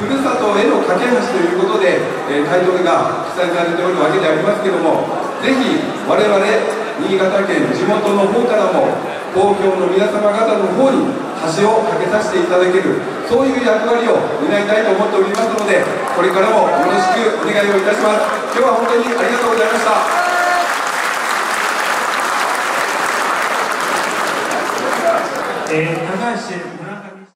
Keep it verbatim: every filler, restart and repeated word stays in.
ふるさとへの架け橋ということで、えー、タイトルが記載されておるわけでありますけども、ぜひ我々新潟県地元の方からも東京の皆様方の方に橋を架けさせていただける、そういう役割を担いたいと思っておりますので、これからもよろしくお願いをいたします。今日は本当にありがとうございました。えー、高橋